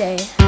day.